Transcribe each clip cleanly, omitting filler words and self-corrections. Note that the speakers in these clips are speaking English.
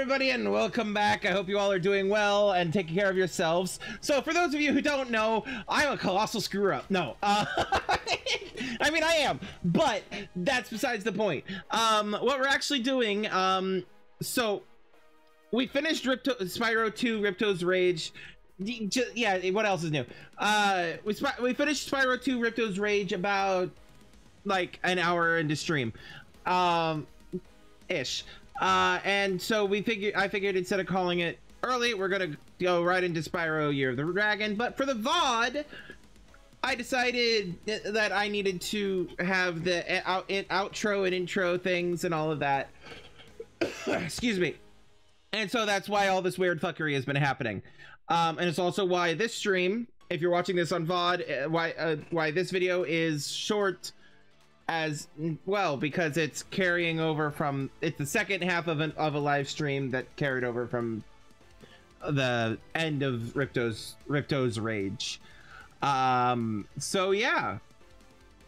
everybody, and welcome back. I hope you all are doing well and taking care of yourselves. So for those of you who don't know, I'm a colossal screw-up. No, I mean, I am, but that's besides the point. What we're actually doing, so we finished Spyro 2, Ripto's Rage. Yeah, what else is new? We finished Spyro 2, Ripto's Rage about, like, an hour into stream. Ish. And so I figured instead of calling it early, we're gonna go right into Spyro Year of the Dragon. But for the VOD, I decided that I needed to have the outro and intro things and all of that. Excuse me. And so that's why all this weird fuckery has been happening. And it's also why this stream, if you're watching this on VOD, why this video is short as well, because it's carrying over from, it's the second half of a live stream that carried over from the end of Ripto's Rage. So yeah,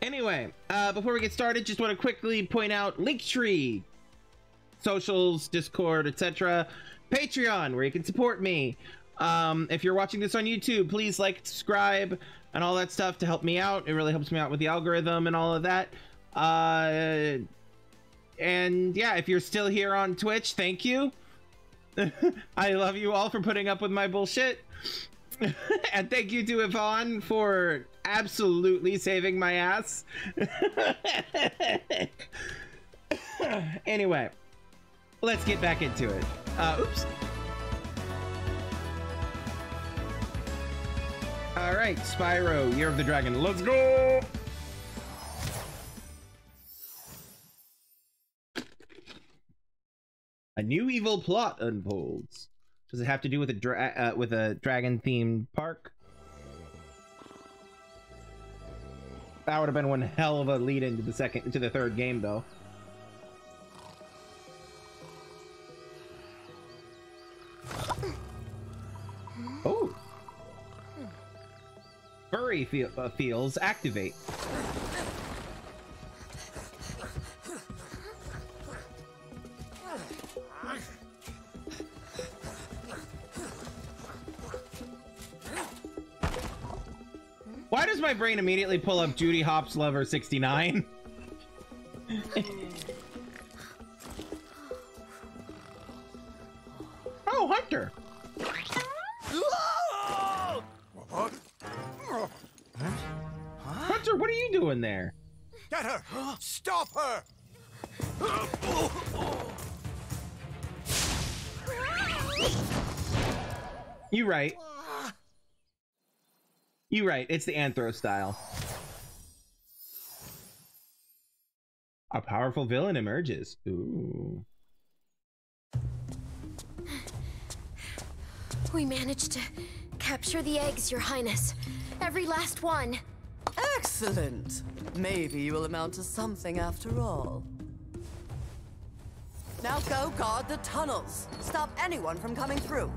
anyway, before we get started, just want to quickly point out Linktree, socials, Discord, etc., Patreon, where you can support me. If you're watching this on YouTube, please like, subscribe, and all that stuff to help me out. It really helps me out with the algorithm and all of that. And yeah, if you're still here on Twitch, thank you. I love you all for putting up with my bullshit. And thank you to Yvonne for absolutely saving my ass. Anyway, let's get back into it. Oops. All right, Spyro, Year of the Dragon. Let's go! A new evil plot unfolds. Does it have to do with a dragon-themed park? That would have been one hell of a lead into the third game, though. Oh. Furry feels activate. Why does my brain immediately pull up Judy Hopps Lover 69? Oh, Hunter! Hunter, what are you doing there? Get her! Stop her! You right. You right. It's the Anthro style. A powerful villain emerges. Ooh. We managed to capture the eggs, Your Highness. Every last one. Excellent. Maybe you will amount to something after all. Now go guard the tunnels. Stop anyone from coming through.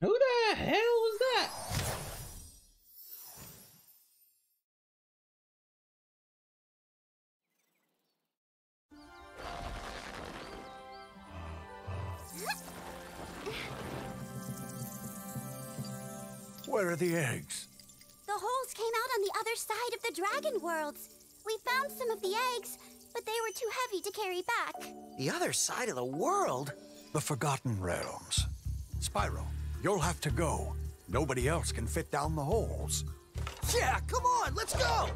Who the hell was that? Where are the eggs? The holes came out on the other side of the dragon worlds. We found some of the eggs, but they were too heavy to carry back. The other side of the world? The Forgotten Realms. Spyro, you'll have to go. Nobody else can fit down the holes. Yeah, come on, let's go!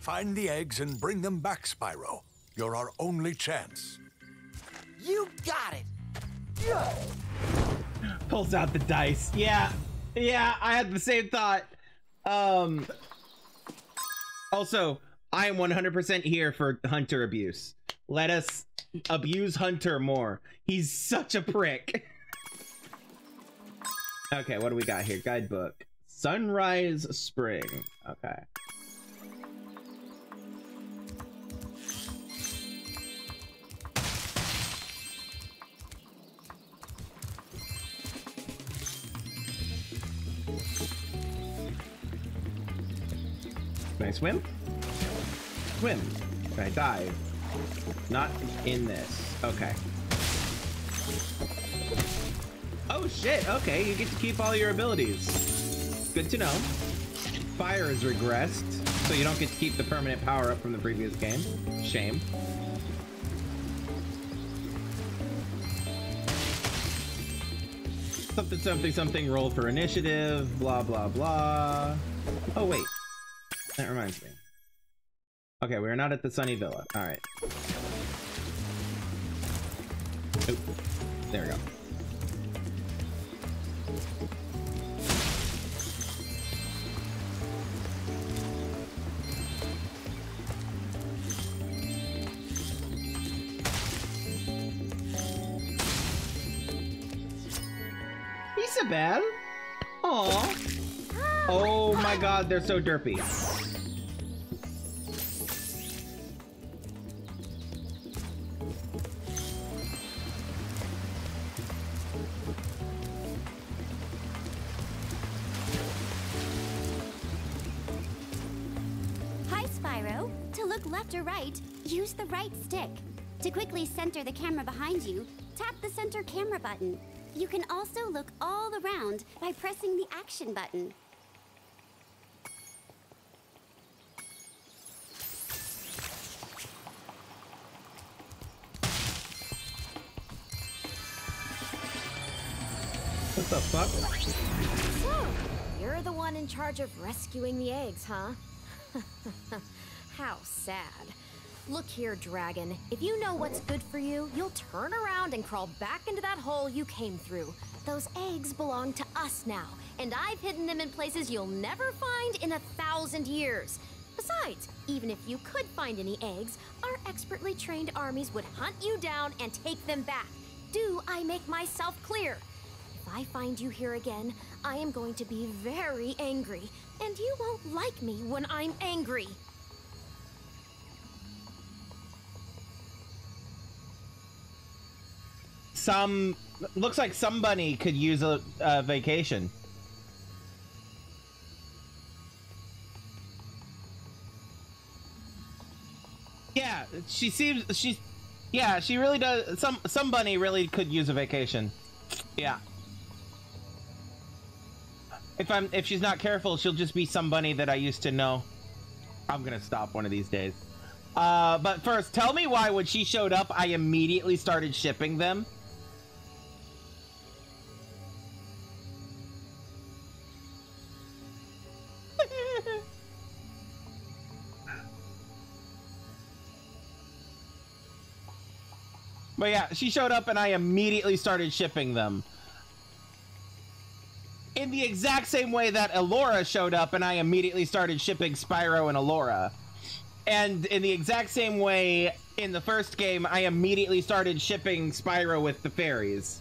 Find the eggs and bring them back, Spyro. You're our only chance. You got it! Yeah. Pulls out the dice. Yeah. Yeah, I had the same thought. Also, I am 100% here for Hunter abuse. Let us abuse Hunter more. He's such a prick. Okay, what do we got here? Guidebook. Sunrise Spring. Okay. Can I swim? Swim. Can I dive? Not in this. Okay. Oh shit, okay, you get to keep all your abilities. Good to know. Fire is regressed, so you don't get to keep the permanent power-up from the previous game. Shame. Something, something, something, roll for initiative, blah, blah, blah. Oh, wait. That reminds me. Okay, we're not at the Sunny Villa. All right. Oop. There we go. Bad. Aww. Oh my god, they're so derpy. Hi, Spyro. To look left or right, use the right stick. To quickly center the camera behind you, tap the center camera button. You can also look all around by pressing the action button. What the fuck? So, you're the one in charge of rescuing the eggs, huh? How sad. Look here, dragon. If you know what's good for you, you'll turn around and crawl back into that hole you came through. Those eggs belong to us now, and I've hidden them in places you'll never find in 1,000 years. Besides, even if you could find any eggs, our expertly trained armies would hunt you down and take them back. Do I make myself clear? If I find you here again, I am going to be very angry, and you won't like me when I'm angry. Looks like somebody could use a vacation. Yeah, she really does. Somebody really could use a vacation. Yeah. If she's not careful, she'll just be somebody that I used to know. I'm gonna stop one of these days. But first, tell me why when she showed up, I immediately started shipping them. But yeah, she showed up and I immediately started shipping them. In the exact same way that Elora showed up and I immediately started shipping Spyro and Elora. And in the exact same way, in the first game, I immediately started shipping Spyro with the fairies.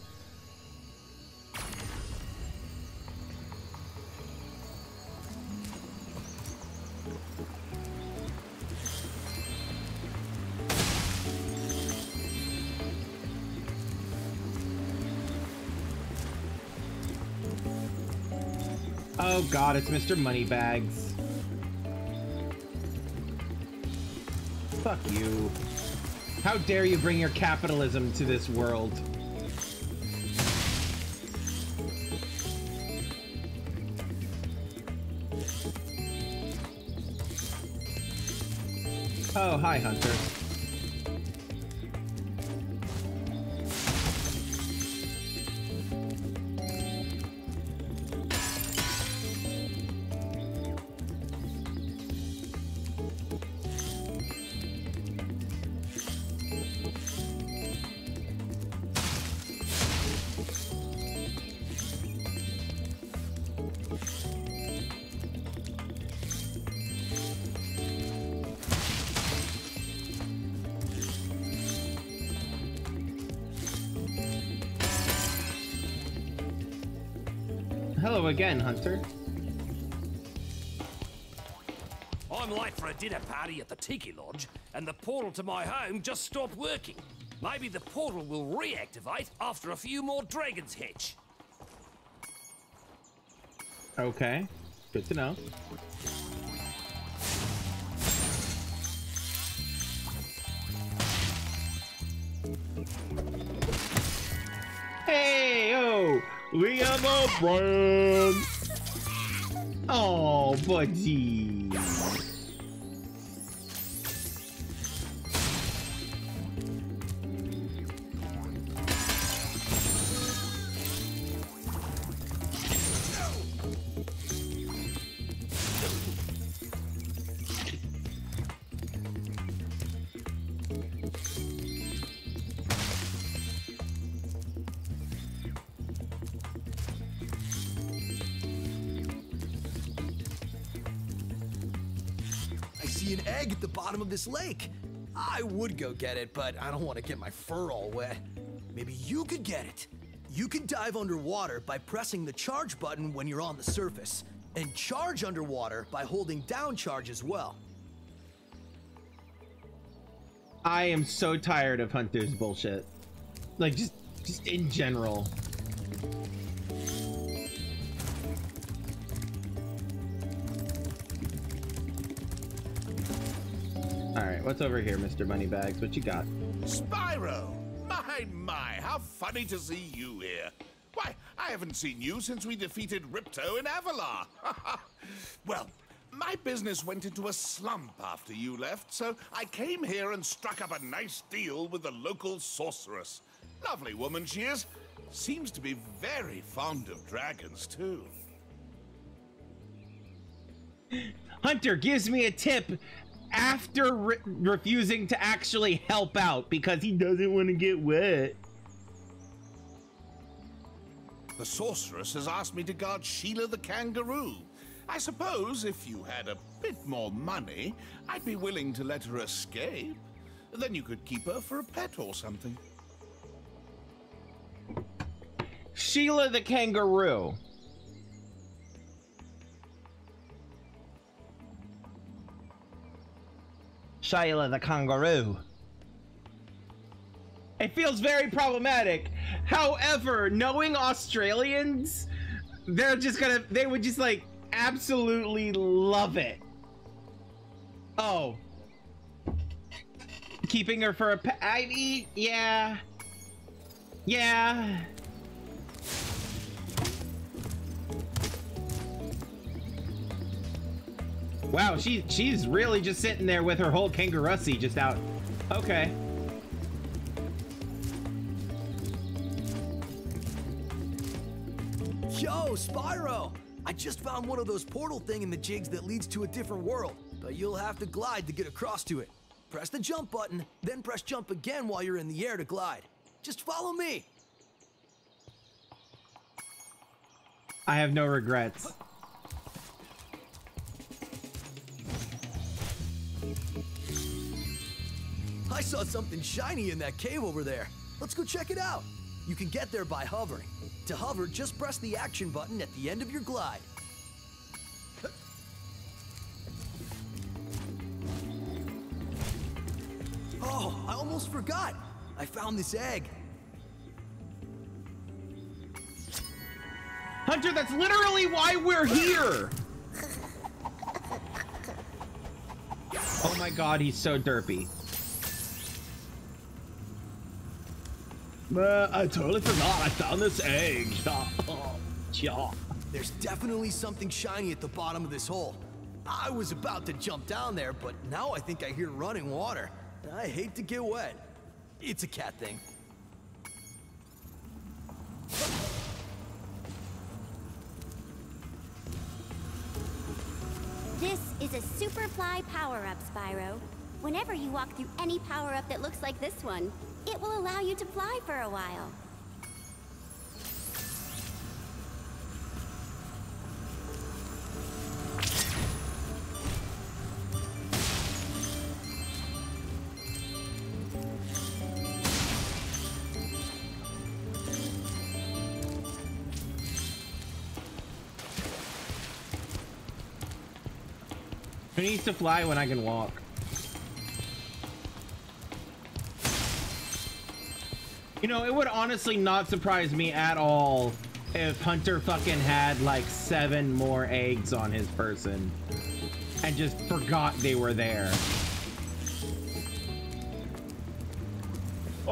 Oh god, it's Mr. Moneybags. Fuck you. How dare you bring your capitalism to this world? Oh, hi, Hunter. Hello again, Hunter. I'm late for a dinner party at the Tiki Lodge, and the portal to my home just stopped working. Maybe the portal will reactivate after a few more dragons hatch. Okay, good to know. Hey, oh, we have a friend. Oh, buddy. An egg at the bottom of this lake. I would go get it, but I don't want to get my fur all wet. Maybe you could get it. You can dive underwater by pressing the charge button when you're on the surface, and charge underwater by holding down charge as well. I am so tired of Hunter's bullshit. Like, just in general. Alright, what's over here, Mr. Moneybags? What you got? Spyro! My, how funny to see you here. Why, I haven't seen you since we defeated Ripto in Avalar. Well, my business went into a slump after you left, so I came here and struck up a nice deal with the local sorceress. Lovely woman she is. Seems to be very fond of dragons, too. Hunter gives me a tip after refusing to actually help out because he doesn't want to get wet. The sorceress has asked me to guard Sheila the kangaroo. I suppose if you had a bit more money, I'd be willing to let her escape. Then you could keep her for a pet or something. Sheila the kangaroo. Sheila the kangaroo. It feels very problematic. However, knowing Australians, they're just gonna, they would just like absolutely love it. Oh, keeping her for a pet. I mean, yeah. Yeah. Wow, she's really just sitting there with her whole kangaroossy just out. Okay. Yo, Spyro! I just found one of those portal thing in the jigs that leads to a different world, but you'll have to glide to get across to it. Press the jump button, then press jump again while you're in the air to glide. Just follow me. I have no regrets. I saw something shiny in that cave over there. Let's go check it out. You can get there by hovering. To hover, just press the action button at the end of your glide. Oh, I almost forgot. I found this egg. Hunter, that's literally why we're here. Oh my god, he's so derpy. I totally forgot I found this egg. There's definitely something shiny at the bottom of this hole. I was about to jump down there, but now I think I hear running water. I hate to get wet. It's a cat thing. This is a Superfly power-up, Spyro. Whenever you walk through any power-up that looks like this one, it will allow you to fly for a while. Who needs to fly when I can walk? You know, it would honestly not surprise me at all if Hunter fucking had like 7 more eggs on his person and just forgot they were there.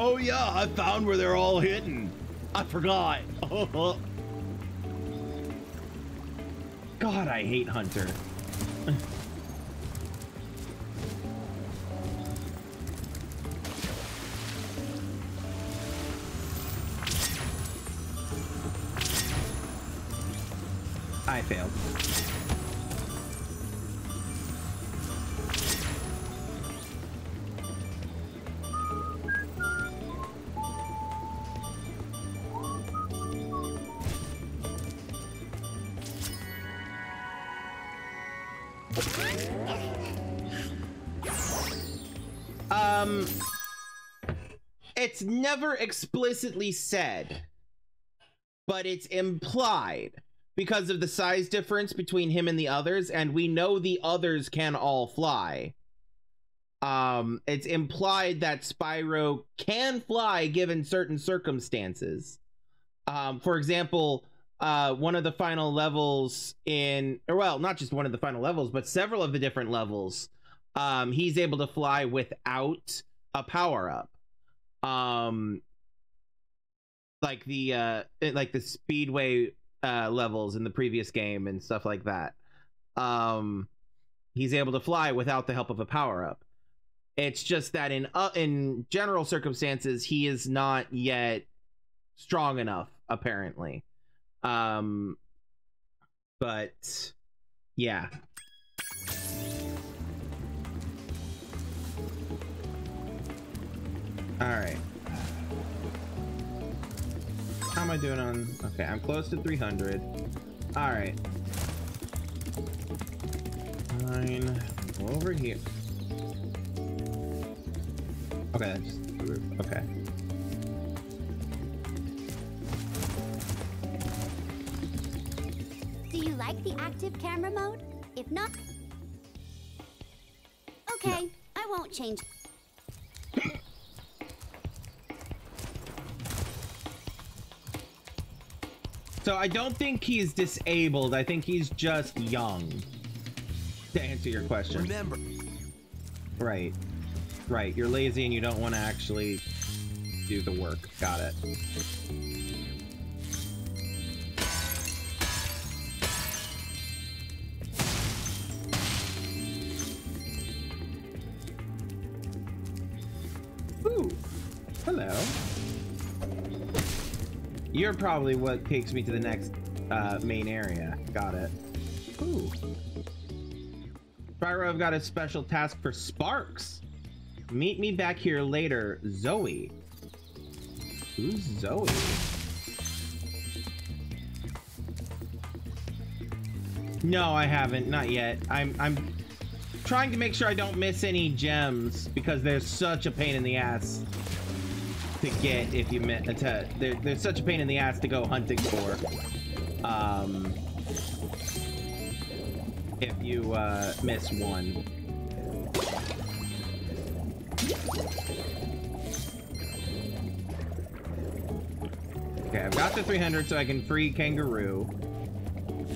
Oh yeah, I found where they're all hidden. I forgot. God, I hate Hunter. I failed. It's never explicitly said, but it's implied because of the size difference between him and the others, and we know the others can all fly. It's implied that Spyro can fly given certain circumstances. For example, one of the final levels in, or well, not just one of the final levels, but several of the different levels, he's able to fly without a power-up. Like the Speedway levels in the previous game and stuff like that. He's able to fly without the help of a power-up. It's just that in general circumstances, he is not yet strong enough, apparently. But yeah. All right. How am I doing on? Okay, I'm close to 300. All right. Fine. Go over here. Okay, that's just the roof. Okay. Do you like the active camera mode? If not, okay, no. I won't change. So I don't think he's disabled. I think he's just young. To answer your question. Remember. Right. Right. You're lazy and you don't want to actually do the work. Got it. Ooh. Hello. You're probably what takes me to the next main area. Got it. Ooh. Spyro, I've got a special task for Sparks. Meet me back here later, Zoe. Who's Zoe? No, I haven't. Not yet. I'm trying to make sure I don't miss any gems because they're such a pain in the ass. To get if you meant to, there's such a pain in the ass to go hunting for. If you miss one. Okay, I've got the 300 so I can free Kangaroo.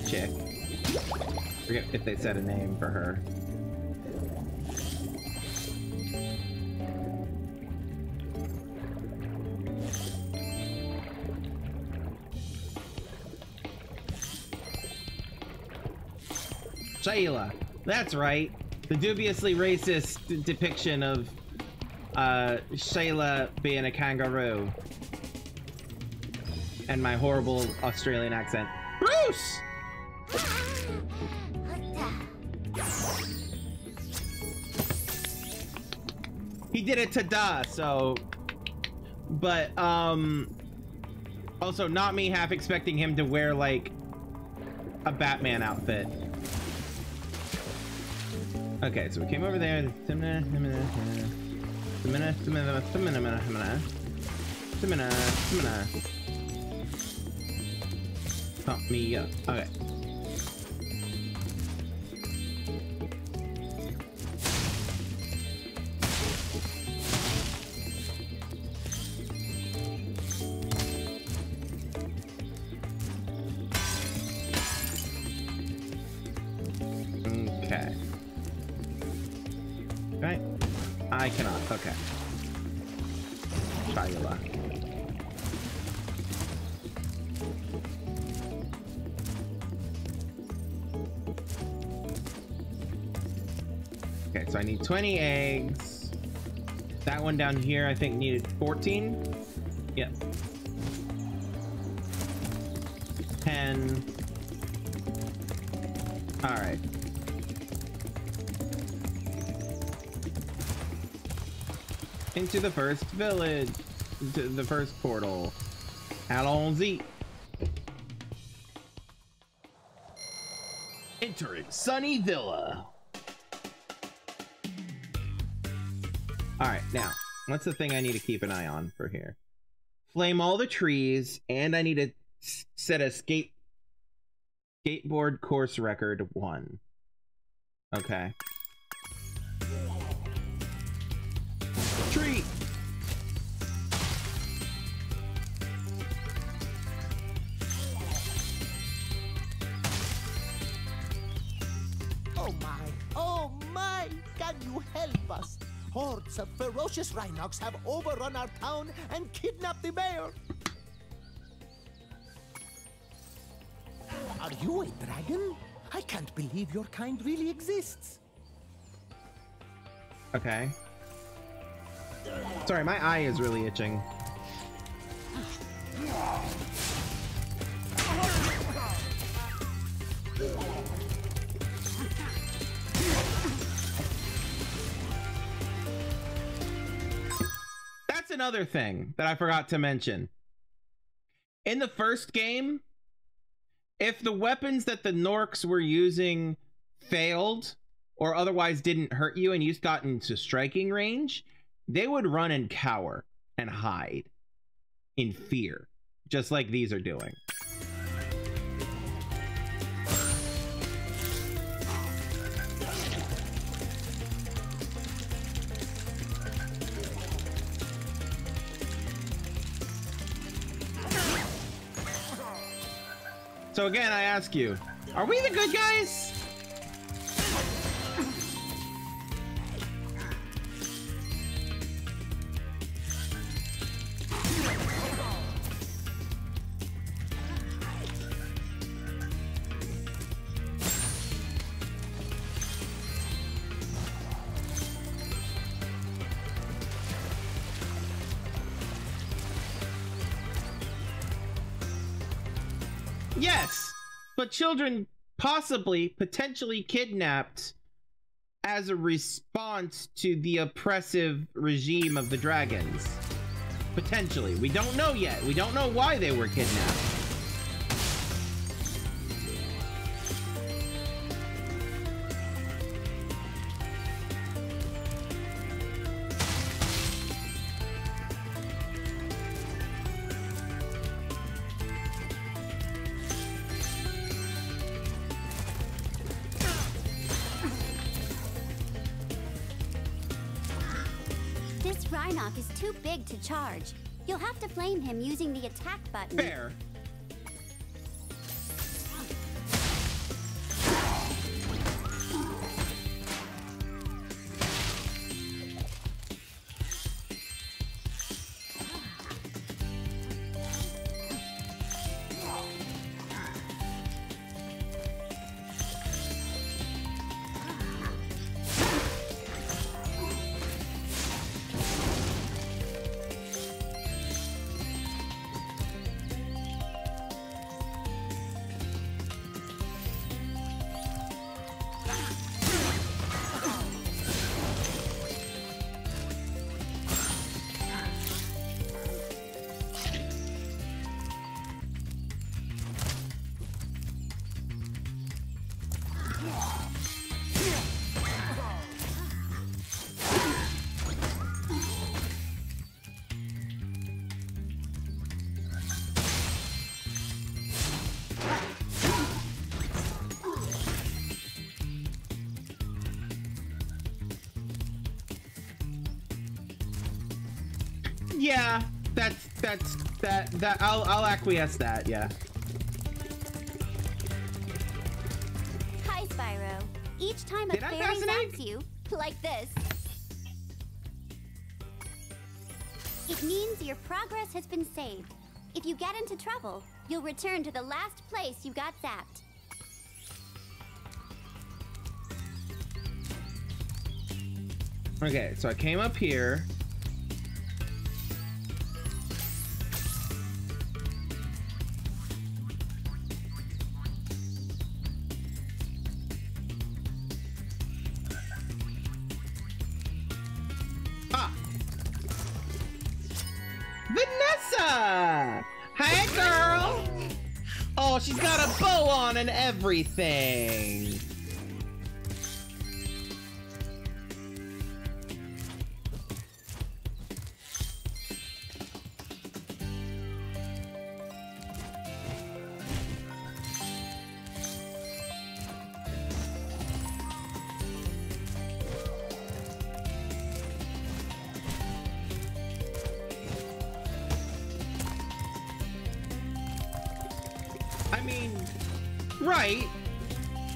Chick. Forget if they said a name for her. Shayla, that's right. The dubiously racist depiction of Shayla being a kangaroo. And my horrible Australian accent. Bruce! He did it ta-da, so... But, also, not me half expecting him to wear, like, a Batman outfit. Okay, so we came over there. Pump me up. Okay. I cannot. Okay. Viola. Okay, so I need 20 eggs. That one down here, I think, needed 14. Yep. 10. All right. Into the first village, into the first portal. Allons-y. Entering Sunny Villa. All right, now, what's the thing I need to keep an eye on for here? Flame all the trees, and I need to set a skateboard course record 1. Okay. Tree. Oh my, can you help us? Hordes of ferocious Rhinox have overrun our town and kidnapped the mayor. Are you a dragon? I can't believe your kind really exists. Okay. Sorry, my eye is really itching. That's another thing that I forgot to mention. In the first game, if the weapons that the Norks were using failed or otherwise didn't hurt you and you got into striking range, they would run and cower and hide in fear, just like these are doing. So again, I ask you, are we the good guys? Children possibly, potentially kidnapped as a response to the oppressive regime of the dragons. Potentially. We don't know yet. We don't know why they were kidnapped. To charge. You'll have to flame him using the attack button. Fair. Yeah, that's that. I'll acquiesce that. Yeah. Hi, Spyro. Each time a fairy attacks you, like this. It means your progress has been saved. If you get into trouble, you'll return to the last place you got zapped. Okay, so I came up here. She's got a bow on and everything.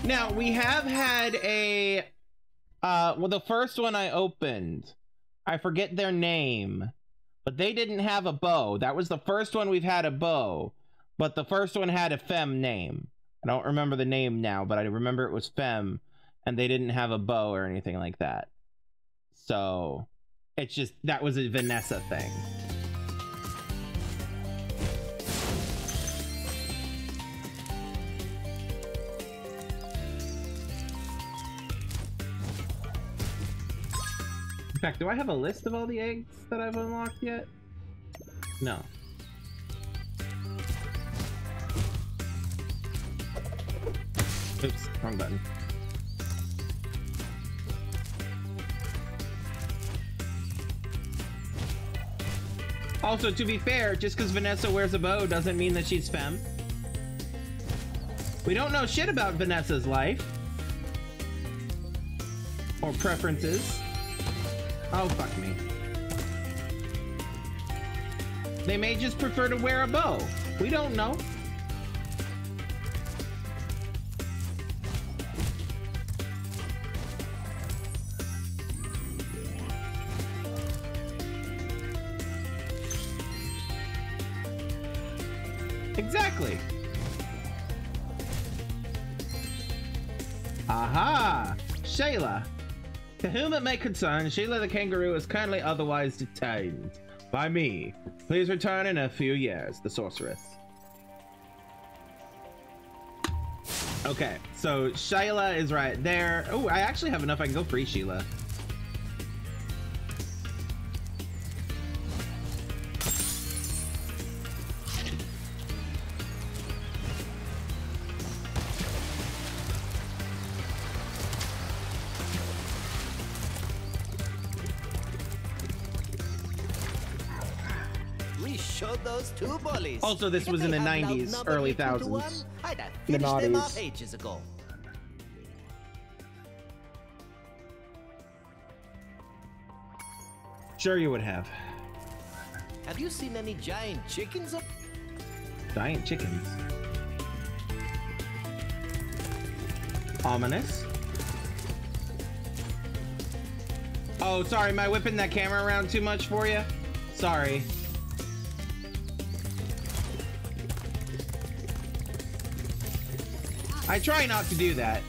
Now, we have had a, well, the first one I opened, I forget their name, but they didn't have a bow. That was the first one we've had a bow, but the first one had a femme name. I don't remember the name now, but I remember it was femme, and they didn't have a bow or anything like that. So, it's just, that was a Vanessa thing. In fact, do I have a list of all the eggs that I've unlocked yet? No. Oops, wrong button. Also, to be fair, just because Vanessa wears a bow doesn't mean that she's femme. We don't know shit about Vanessa's life. Or preferences. Oh, fuck me. They may just prefer to wear a bow. We don't know. Exactly. Aha! Shayla. To whom it may concern, Sheila the Kangaroo is currently otherwise detained. By me. Please return in a few years, the sorceress. Okay, so Sheila is right there. Oh, I actually have enough. I can go free Sheila. Also, this was in the 90s, early 1000s. I'd have finished them off ages ago. Sure you would have. Have you seen any giant chickens? Giant chickens? Ominous. Oh, sorry, am I whipping that camera around too much for you? Sorry. I try not to do that.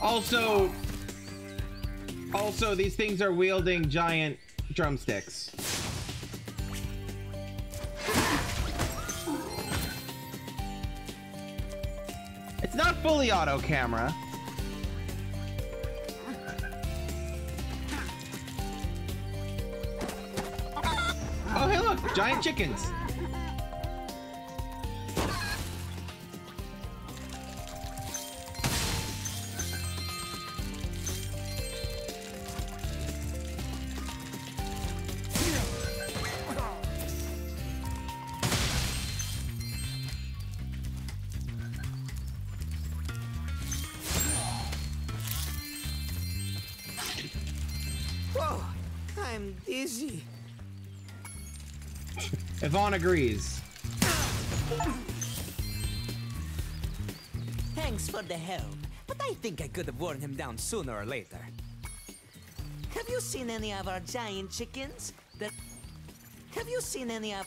Also, these things are wielding giant drumsticks. It's not fully auto camera. Oh, hey look, giant chickens. Yvonne agrees. Thanks for the help, but I think I could have worn him down sooner or later. Have you seen any of our giant chickens? Have you seen any of...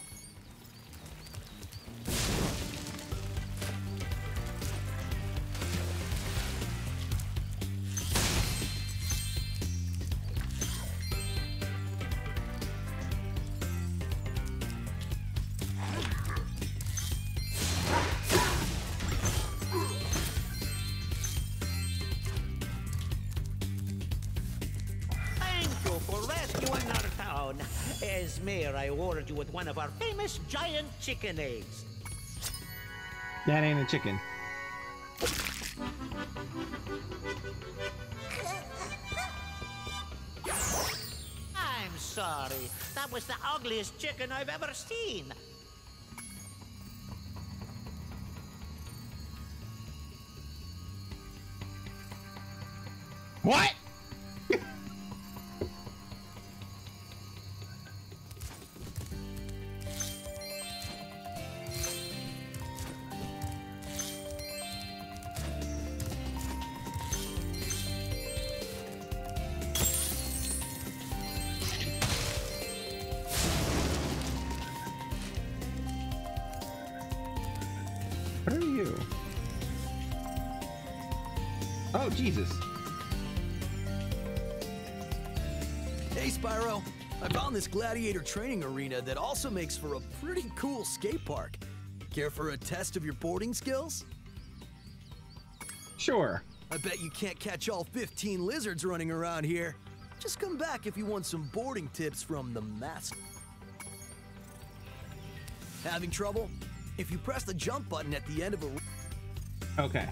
Mayor, I awarded you with one of our famous giant chicken eggs. That ain't a chicken. I'm sorry. That was the ugliest chicken I've ever seen. What? Jesus. Hey Spyro, I found this gladiator training arena that also makes for a pretty cool skate park. Care for a test of your boarding skills? Sure. I bet you can't catch all 15 lizards running around here. Just come back if you want some boarding tips from the master. Having trouble? If you press the jump button at the end of a... Okay.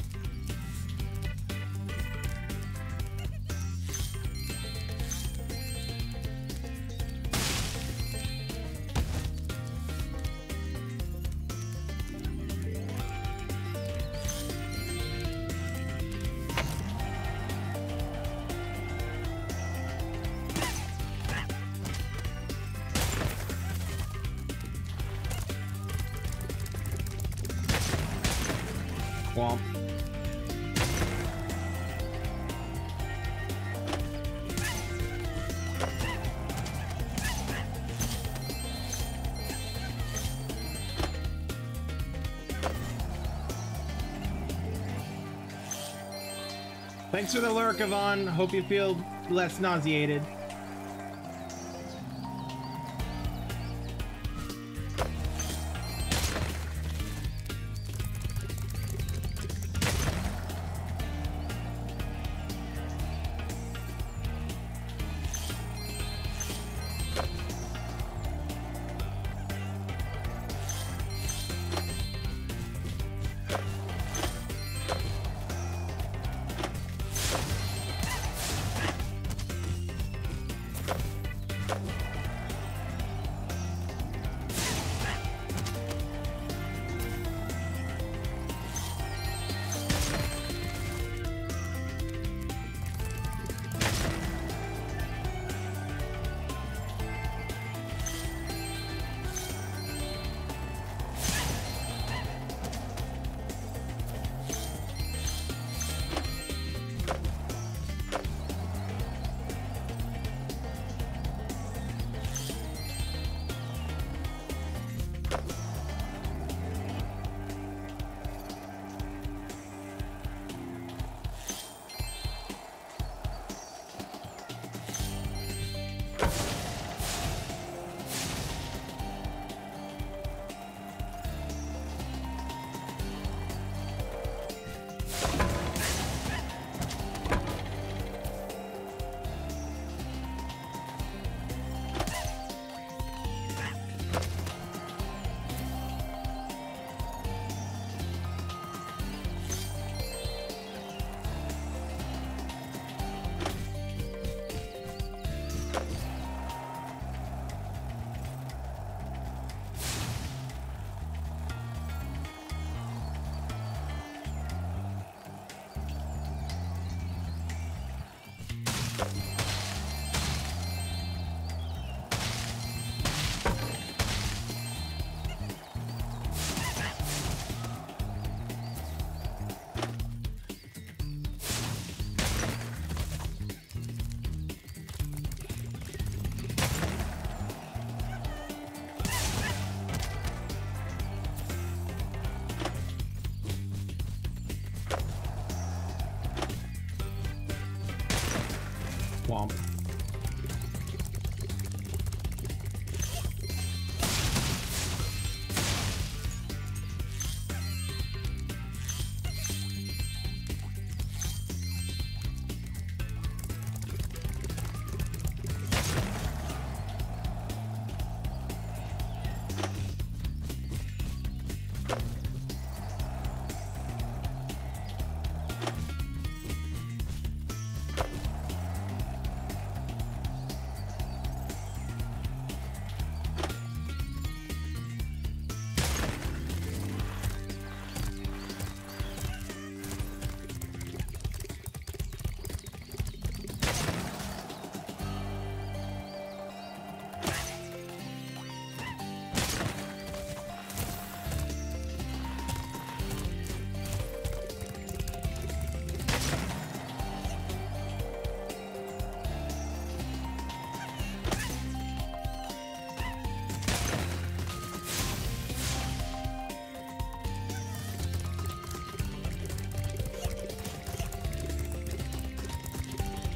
Thanks for the lurk, Yvonne. Hope you feel less nauseated. swamp.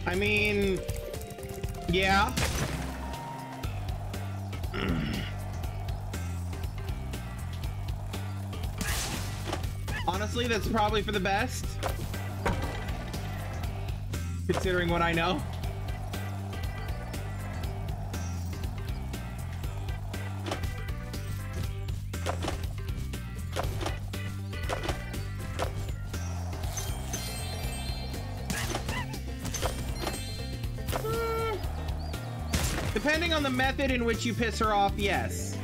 I mean, yeah. Honestly, that's probably for the best, considering what I know. Depending on the method in which you piss her off, yes.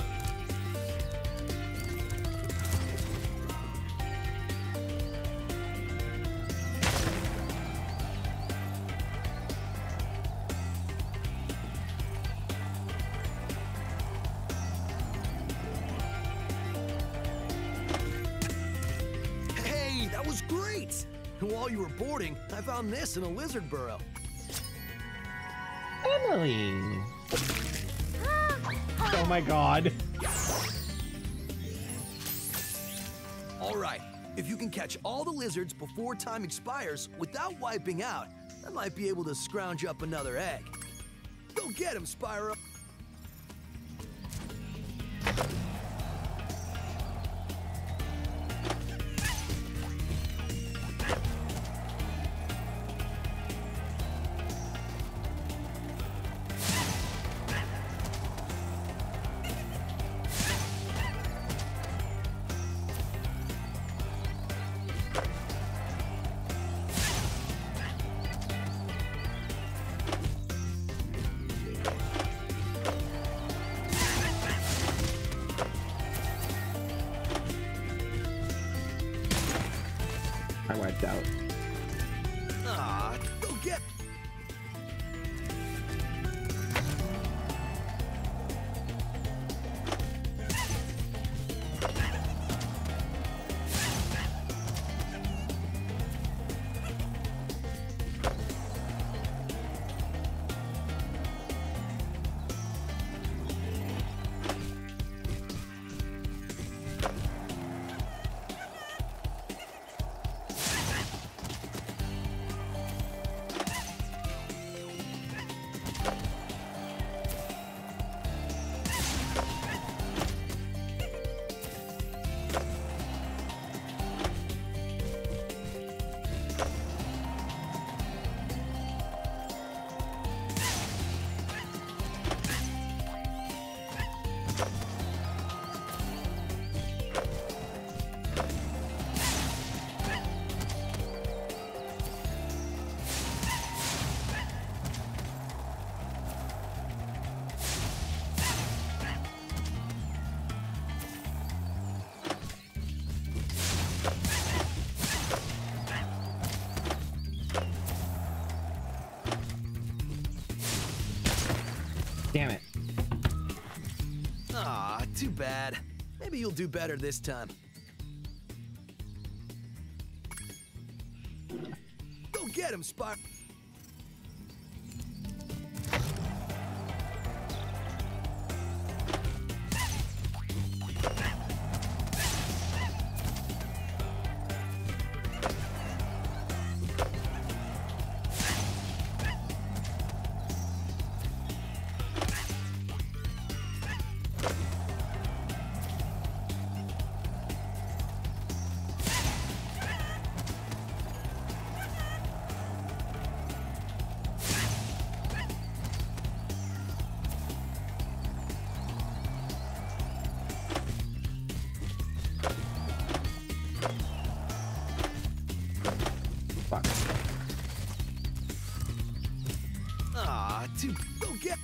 Hey, that was great! While you were boarding, I found this in a lizard burrow. Emily! Oh my god. Alright, if you can catch all the lizards before time expires without wiping out, I might be able to scrounge up another egg. Go get him, Spyro! Damn it. Aw, too bad. Maybe you'll do better this time. Go get him, Spyro! to go get.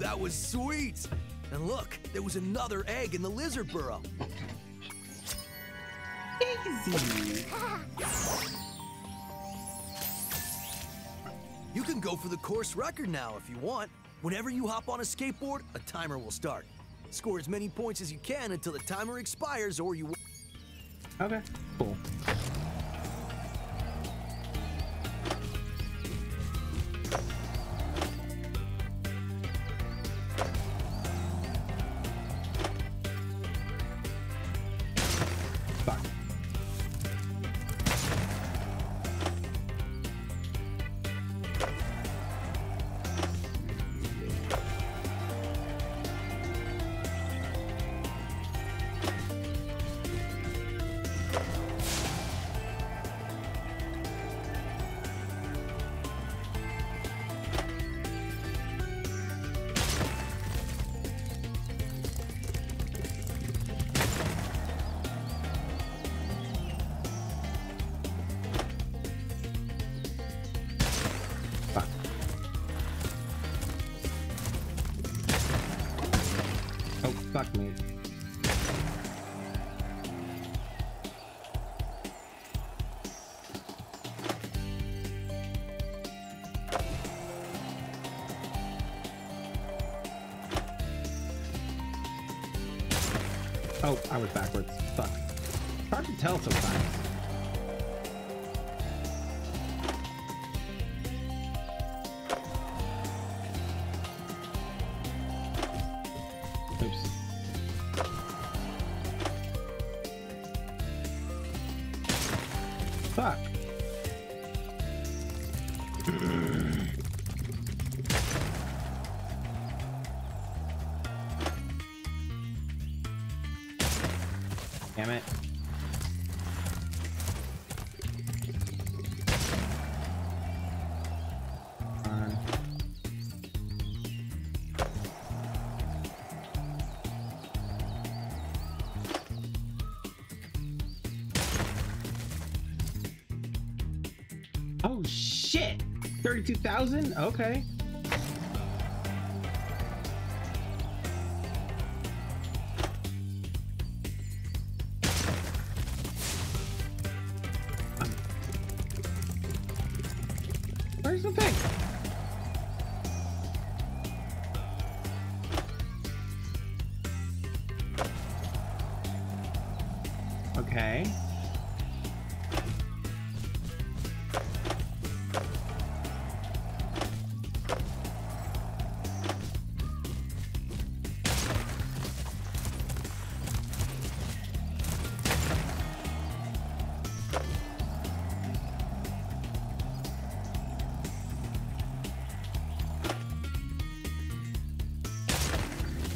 That was sweet! And look, there was another egg in the lizard burrow. Easy. You can go for the course record now if you want. Whenever you hop on a skateboard, a timer will start. Score as many points as you can until the timer expires or you... Okay, cool. Oh, I was backwards. Fuck. It's hard to tell sometimes. Oops. Fuck. Damn it. Oh shit! 32,000? Okay. Okay.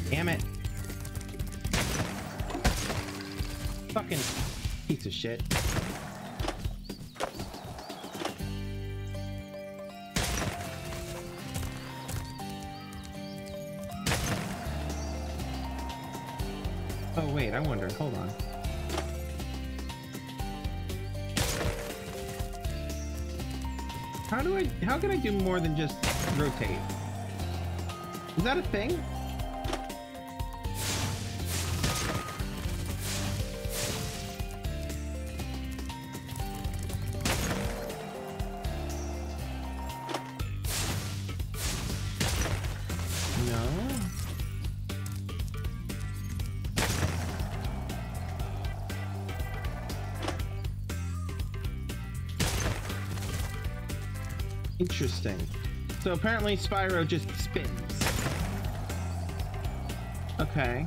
Damn it. Fucking piece of shit. Oh wait, I wonder, hold on. How can I do more than just rotate? Is that a thing? Interesting. So apparently Spyro just spins. Okay.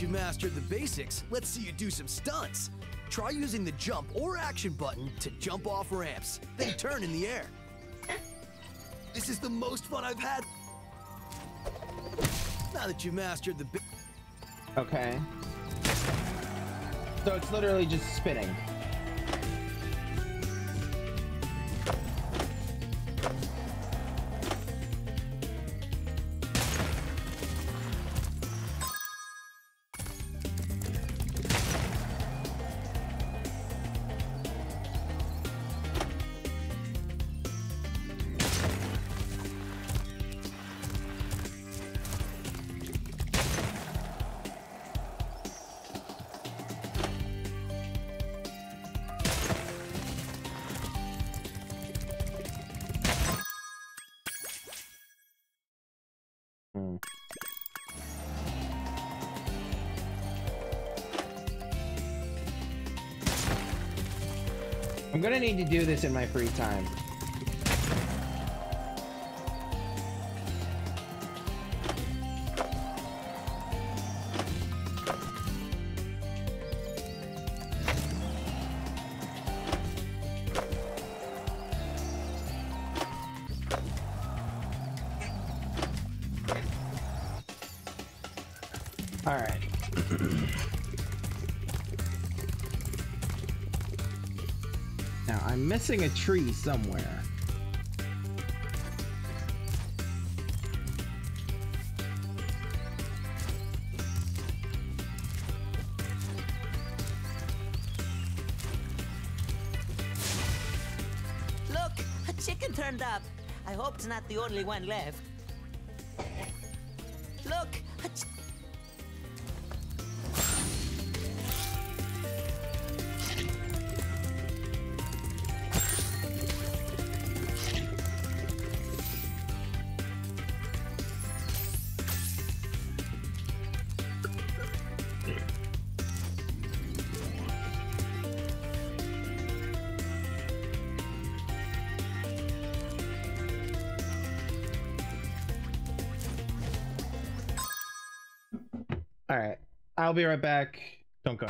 You mastered the basics. Let's see you do some stunts. Try using the jump or action button to jump off ramps, then turn in the air. This is the most fun I've had. Now that you mastered the basics. Okay. So it's literally just spinning. I'm gonna need to do this in my free time. All right. I'm missing a tree somewhere. Look, a chicken turned up. I hope it's not the only one left. Look, a chicken. Alright, I'll be right back. Don't go.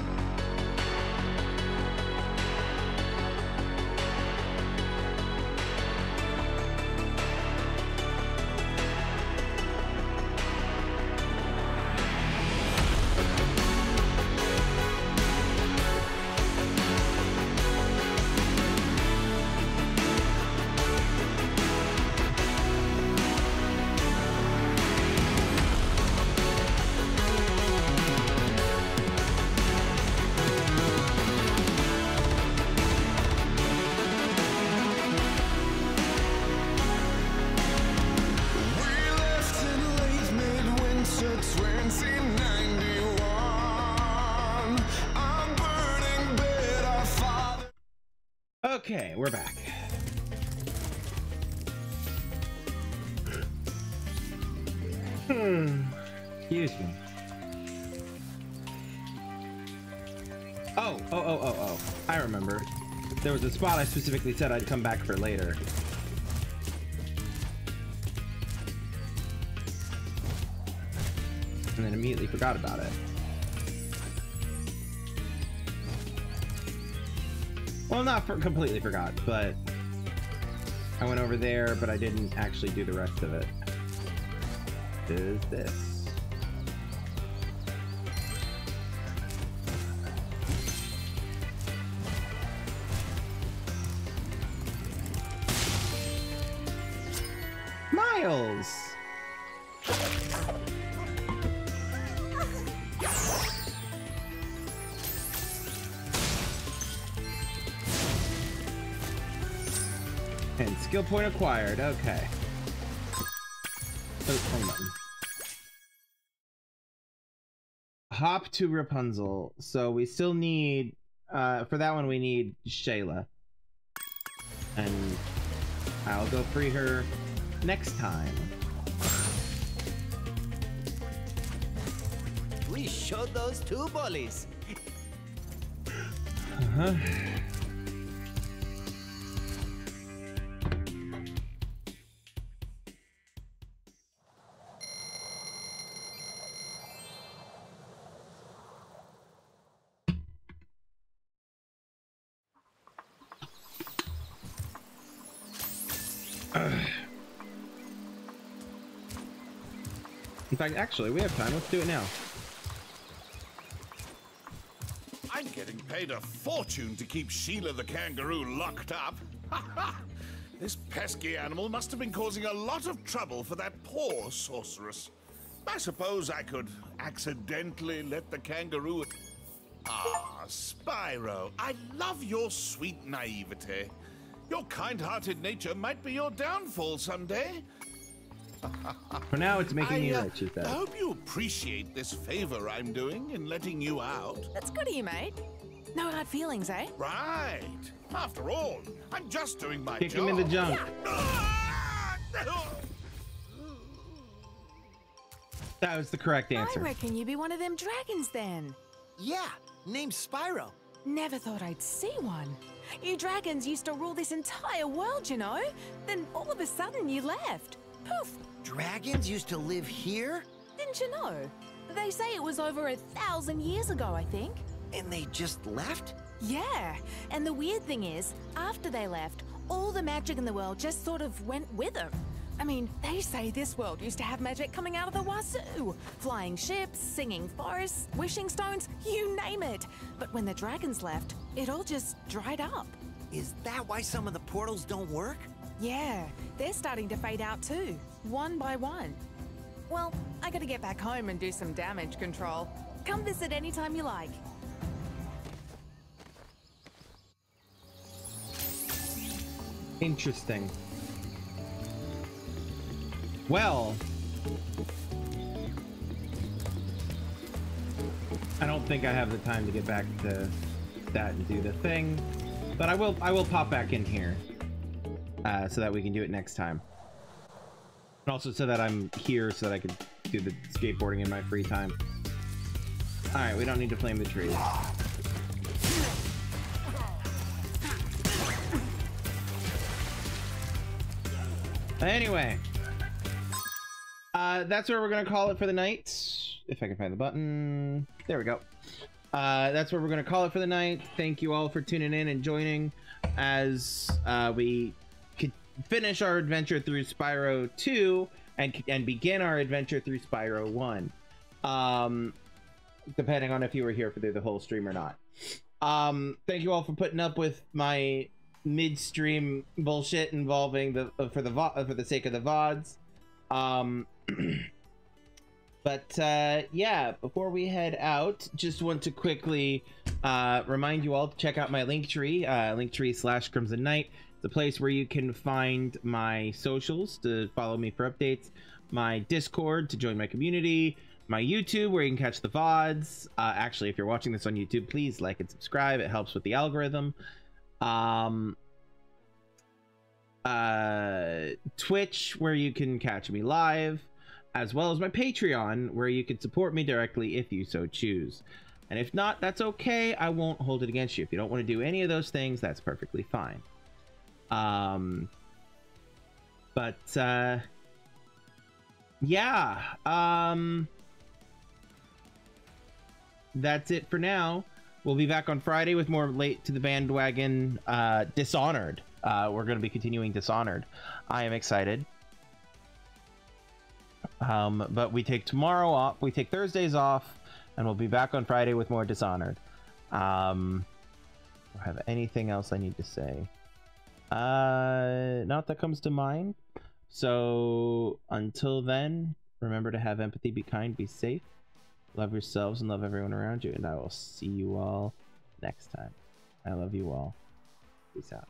Okay, we're back. Excuse me. Oh. I remember. There was a spot I specifically said I'd come back for later. And then immediately forgot about it. Well, not for completely forgot, but I went over there, but I didn't actually do the rest of it. Is this? Miles! And skill point acquired, okay. Oh, hold on. Hop to Rapunzel. So we still need, for that one we need Shayla. And I'll go free her next time. We showed those two bullies. Uh-huh. In fact, actually, we have time. Let's do it now. I'm getting paid a fortune to keep Sheila the kangaroo locked up. This pesky animal must have been causing a lot of trouble for that poor sorceress. I suppose I could accidentally let the kangaroo... Ah, Spyro, I love your sweet naivete. Your kind-hearted nature might be your downfall someday. For now, it's making me rich, I hope you appreciate this favor I'm doing in letting you out. That's good of you, mate. No hard feelings, eh? Right. After all, I'm just doing my job. Kick him in the junk. Yeah. That was the correct answer. I reckon you'd be one of them dragons then. Yeah, named Spyro. Never thought I'd see one. You dragons used to rule this entire world, you know. Then all of a sudden you left. Poof! Dragons used to live here? Didn't you know? They say it was over 1,000 years ago, I think. And they just left? Yeah. And the weird thing is, after they left, all the magic in the world just sort of went with them. I mean, they say this world used to have magic coming out of the wazoo. Flying ships, singing forests, wishing stones, you name it. But when the dragons left, it all just dried up. Is that why some of the portals don't work? Yeah, they're starting to fade out too, one by one. Well, I gotta get back home and do some damage control. Come visit anytime you like. Interesting. Well, I don't think I have the time to get back to that and do the thing, but I will pop back in here. So that we can do it next time. And also so that I'm here so that I can do the skateboarding in my free time. Alright, we don't need to flame the trees. Anyway. That's where we're gonna call it for the night. If I can find the button. There we go. That's where we're gonna call it for the night. Thank you all for tuning in and joining as we could finish our adventure through Spyro 2 and begin our adventure through Spyro 1, depending on if you were here for the whole stream or not. Thank you all for putting up with my mid-stream bullshit involving the for the sake of the VODs. But yeah, before we head out, just want to quickly remind you all to check out my Linktree, Linktree/Krimzon Knight. It's a place where you can find my socials to follow me for updates, my Discord to join my community, my YouTube where you can catch the VODs. Actually, if you're watching this on YouTube, please like and subscribe. It helps with the algorithm. Twitch, where you can catch me live, as well as my Patreon, where you can support me directly if you so choose. And if not, that's okay. I won't hold it against you. If you don't want to do any of those things, that's perfectly fine. That's it for now. We'll be back on Friday with more Late to the Bandwagon Dishonored. We're going to be continuing Dishonored. I am excited. But we take tomorrow off. We take Thursdays off, and we'll be back on Friday with more Dishonored. Do I have anything else I need to say? Not that comes to mind. So until then, remember to have empathy, be kind, be safe. Love yourselves and love everyone around you. And I will see you all next time. I love you all. Peace out.